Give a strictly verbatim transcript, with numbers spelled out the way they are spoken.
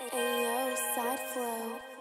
Ayo, side flow.